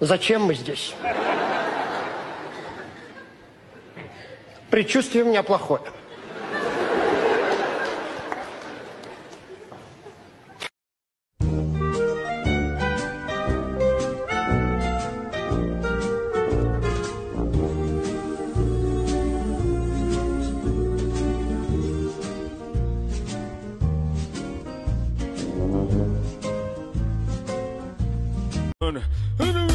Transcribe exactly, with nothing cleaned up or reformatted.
Зачем мы здесь? Предчувствие у меня плохое. I